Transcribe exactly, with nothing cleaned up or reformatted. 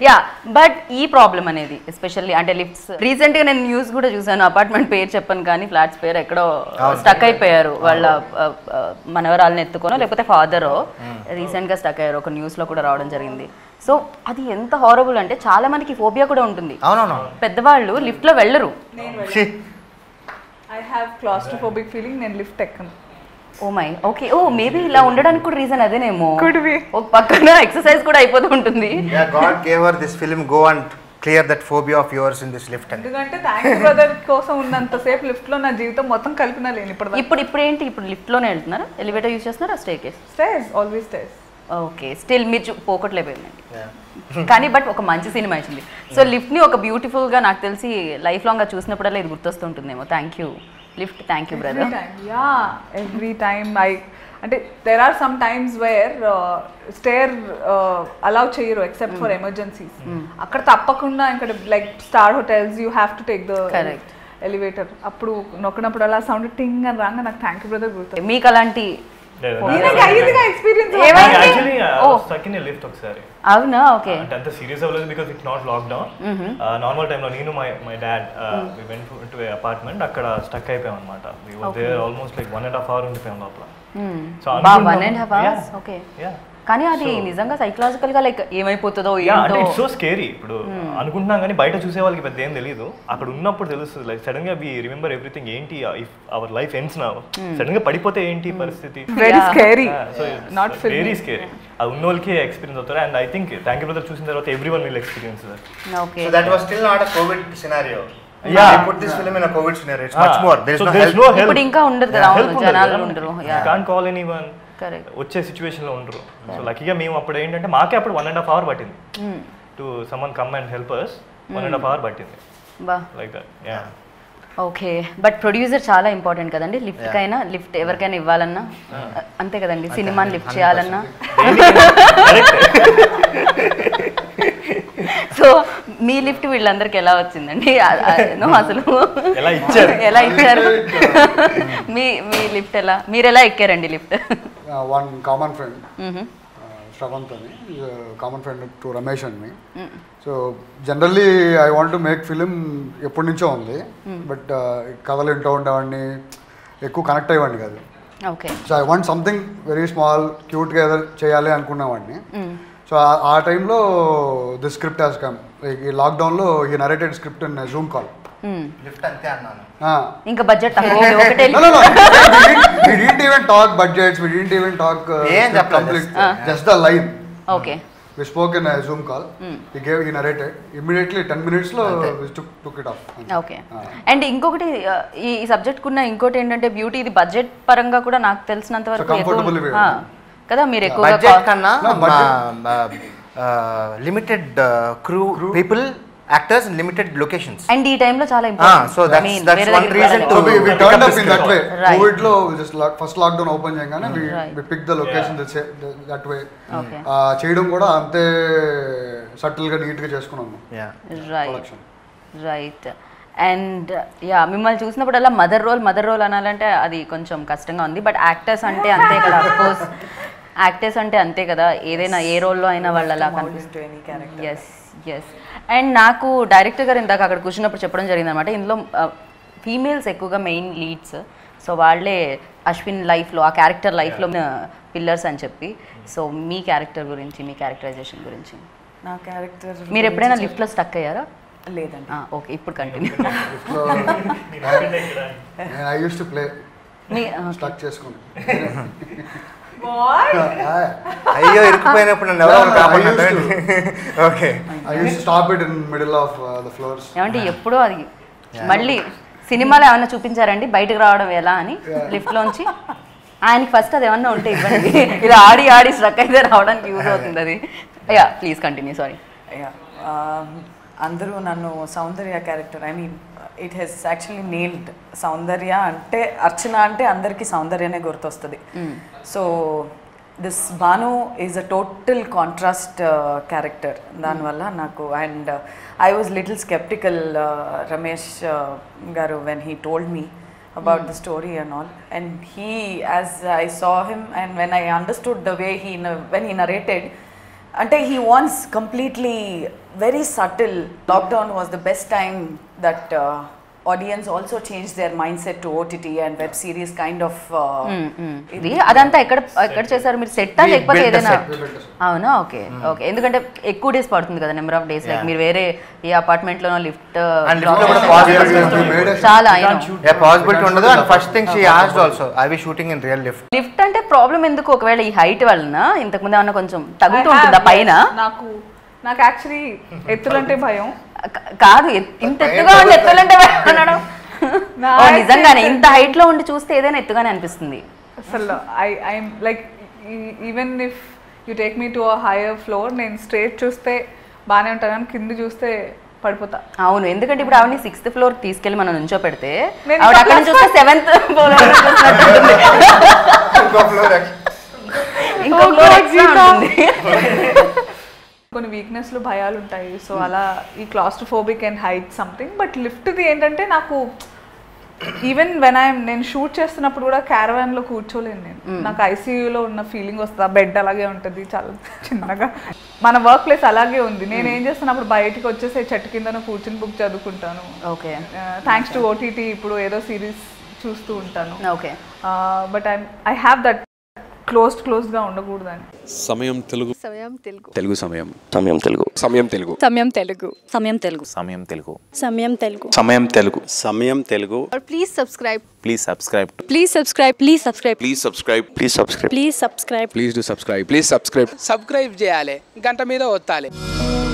Yeah, but this problem is especially under lifts. Recently, I news good news an apartment pair chappan gaani flats pair ekado stuck ay pair wala manavaral netto kono lepo the father o recent ka stuck ay roko news lo kuda ravadan jarigindi. So adi enta horrible ante chaala maniki phobia kuda untundi. Avunu avunu. Peddavalu lift lo vellaru. I have claustrophobic feeling nen lift ekkanu. Oh my, okay. Oh, maybe la undadaniki kuda reason adenemo. Could be. Oh, pakkana exercise kuda ayipodu untundi. Yeah, God gave her this film, go and clear that phobia of yours in this lift. Endukante thank brother kosam unnanta safe lift lo na jeevitham mottham kalpina leni ippudu. Ippudu ippudu enti ippudu lift lone eltunara? Elevator use chestunara staircase? Stairs, always stairs. Okay, still me pokotle poyindi. Yeah. Kani but oka manchi cinema ichindi. So lift ni oka beautiful ga naaku telisi life long ga chusinappudu idu gurtostundemo. Thank you. Lift, thank you, brother. Every time, yeah. Every time I, and there are some times where uh, stair uh, allow chayiro except mm. for emergencies. Akkada tappakunda ikkada like star hotels, you have to take the correct elevator. Appudu nokkanappudu ala sound ting and rang and thank you, brother. Meeku alanti experience actually I was stuck in a lift okkasari. Avuna, okay. Uh, that's the serious level because it's not locked down. Mm-hmm. uh, normal time lo neenu my my dad uh, mm. we went to an apartment akkada stuck ayipoyam anamata. We were okay. there almost like one and a half hour undipayam lopala. Hmm. So ba one and a half hours. Yeah. Okay. Yeah. కానీ అది నిజంగా psychological గా like ఏమైపోతుందో ఏంటో it's so scary. ఇప్పుడు అనుకుంటున్నాం కానీ బయట చూసే వాళ్ళకి పెద్ద ఏం తెలియదు. అక్కడ ఉన్నప్పుడు తెలుస్తుంది లైక్ సడన్ గా వి రిమెంబర్ ఎవ్రీథింగ్ ఏంటి if our life ends now sudden గా పడిపోతే ఏంటి పరిస్థితి. Very scary. So not very scary. అది ఉన్నోళ్ళకి ఎక్స్పీరియన్స్ అవుతారు and I think thank you brother చూసిన తర్వాత everyone will experience that. Okay. So that was still not a covid scenario. Yeah, they put this film in a COVID scenario. It's much more. There is no help. ఇప్పుడు ఇంకా ఉండదు కదా జనాలు ఉండరు. Yeah. Can't call anyone. Correct. వచ్చే situation లో ఉండరు. So లక్కీగా మేము అప్పుడు ఏంటంటే మాకే అప్పుడు వన్ అండ్ హాఫ్ అవర్ పట్టింది to someone come and help us. One and half hour పట్టింది. బా like that. Yeah. Okay. But producer చాలా ఇంపార్టెంట్ కదండి. లిఫ్ట్ కైనా లిఫ్ట్ ఎవరికైనా ఇవ్వాలన్నా అంతే కదండి. సినిమాని లిఫ్ట్ చేయాలన్నా. సో మీ లిఫ్ట్ వీళ్ళందరికి ఎలా వచ్చిందండి? అసలు ఎలా ఇచ్చారు ఎలా ఇచ్చారు మీ మీ లిఫ్ట్ ఎలా మీరు ఎలా ఎక్కారండి lift? One common friend Sravanth అని కామన్ ఫ్రెండ్ టు రమేష్ అని. So generally I want to make film ఎప్పటి నుంచో ఉంది. బట్ కథలు ఇంటూ ఉండేవాడిని, ఎక్కువ కనెక్ట్ అయ్యేవాడిని కాదు. Okay. So I want something very small క్యూట్గా ఏదో చేయాలి అనుకునేవాడిని. సో ఆ టైంలో the script has come. Like ఈ లాక్డౌన్లో ఈ narrated script in Zoom call. Lift అంతే అన్నాను. ఇంకా బడ్జెట్ తక్కువ ఒకటే. We didn't even talk budgets, we didn't even talk complete just the line. Okay. We spoke in Zoom call. He gave he narrated immediately ten minutes లో we took it off. Okay. And ఇంకొకటి ఈ subject కున్న ఇంకొకటి ఏంటంటే beauty. ఇది budget పరంగా కూడా నాకు తెలిసినంత వరకు కంఫర్టబుల్ కదా. మీరు ఎక్కువగా బడ్జెట్ కన్నా limited crew people actors in limited locations and ee time lo chaala important. Ah, so that's, I mean, that's one reason to we, we turned up in that way. Right. COVID lo we just lock, first lockdown open cheyagane mm, we, right. we picked the location yeah. that, that, that way. Okay. Ah cheyadam kuda ante subtle ga neat ga chestunnam. Yeah. Right. Collection. Right. And yeah మిమ్మల్ని చూసినప్పుడు అలా mother role mother role అనాలంటే అది కొంచెం కష్టంగా ఉంది. But actors అంటే అంతే కదా. ఆఫ్ కోర్స్ యాక్టర్స్ అంటే అంతే కదా. ఏదైనా ఏ రోల్లో అయినా వాళ్ళు అలా కనిపిస్తుంది. Yes yes. అండ్ నాకు డైరెక్టర్ గారు ఇందాక అక్కడ కూర్చున్నప్పుడు చెప్పడం జరిగింది అనమాట, ఇందులో ఫీమేల్స్ ఎక్కువగా మెయిన్ లీడ్స్. సో వాళ్ళే అశ్విన్ లైఫ్లో ఆ క్యారెక్టర్ లైఫ్లో పిల్లర్స్ అని చెప్పి. సో మీ క్యారెక్టర్ గురించి, మీ క్యారెక్టరైజేషన్ గురించి. నా క్యారెక్టర్ మీరు ఎప్పుడైనా లిఫ్ట్లో స్టక్ అయ్యారా? లేదండి. ఓకే. ఇప్పుడు continue. I used to play stuck చేసుకున్నా. వాట్? అయ్యో ఇరుక్కుపోయినప్పుడు నేను ఎవరో కాపాడనండి. Okay. I used to stop it in middle of the floors. ఏమండి ఎప్పుడో అది మళ్ళీ సినిమాలో ఏమైనా చూపించారండి బయటకు రావడం ఎలా అని లిఫ్ట్ లోంచి? ఆయనకి ఫస్ట్ అది ఏమన్నా ఉంటే ఇవ్వండి, ఇలా ఆడి ఆడి స్టక్ అయితే రావడానికి యూజ్ అవుతుంది అది. Yeah please continue. Sorry. Yeah అందరూ నన్ను Soundarya character, I mean it he's actually nailed. Soundarya అంటే అర్చన అంటే అందరికీ సౌందర్యనే గుర్తొస్తుంది. So this Bhanu is a total contrast character. దానివల్ల నాకు and I was little sceptical Ramesh గారు when he told me about mm. the story and all, and he as I saw him and when I understood the way he when he narrated Ante he wants completely very subtle. Lockdown was the best time that uh, audience also changed their mindset to O T T and web series kind of. Really? Adanta ekkada ekkada chesaru meer set ah lekapothe edaina. Avuna okay okay. Endukante ekku days padutundi kada number of days like meer vere ee apartment lo lift and lift lo possible chaala I know. Yeah possible undadu and first thing she asked also are we shooting in real lift? Lift ante problem enduko okavela ee height vallana intaku munde avana koncham tagutu untunda paina naaku naaku actually ettulante bhayam. కాదు ఇంత ఎత్తుగా ఉండి ఎత్తులంటే అన్నాడు నిజంగానే ఇంత height లో ఉండి చూస్తే ఏదైనా ఎత్తుగానే అనిపిస్తుంది అసలు I I'm like even if you take me to a higher floor నేను స్ట్రేట్ చూస్తే బాగానే ఉంటాను కానీ కింద చూస్తే పడిపోతా అవును ఎందుకంటే ఇప్పుడు ఆవిని సిక్స్త్ ఫ్లోర్ తీసుకెళ్ళి మనం నుంచో పెడితే ఆవిడ అక్కడ నుంచి చూస్తే సెవెంత్ ఫ్లోర్ ఇంకో ఫ్లోర్ ఎక్స్ట్రా ఉంటుంది కొన్ని వీక్నెస్లు భయాలు ఉంటాయి సో అలా ఈ claustrophobic and height something but లిఫ్ట్ది ఏంటంటే నాకు ఈవెన్ వెన్ ఐఎమ్ నేను షూట్ చేస్తున్నప్పుడు కూడా క్యారవాన్లో కూర్చోలేను నేను నాకు ఐసీయూలో ఉన్న ఫీలింగ్ వస్తుంది ఆ బెడ్ అలాగే ఉంటుంది చాలా చిన్నగా మన వర్క్ ప్లేస్ అలాగే ఉంది నేను ఏం చేస్తున్నప్పుడు బయటికి వచ్చేసి చెట్టు కిందన కూర్చుని బుక్ చదువుకుంటాను ఓకే థ్యాంక్స్ టు ఓటీటీ ఇప్పుడు ఏదో సిరీస్ చూస్తూ ఉంటాను okay but I I have that closed closed గా ఉండకూడదని సమయం తెలుగు సమయం తెలుగు తెలుగు సమయం సమయం తెలుగు సమయం తెలుగు సమయం తెలుగు సమయం తెలుగు సమయం తెలుగు సమయం తెలుగు సమయం తెలుగు సమయం Telugu or please subscribe please subscribe please subscribe please subscribe please subscribe please subscribe please subscribe please do subscribe please subscribe subscribe చేయాలి గంట మీద ఒత్తాలి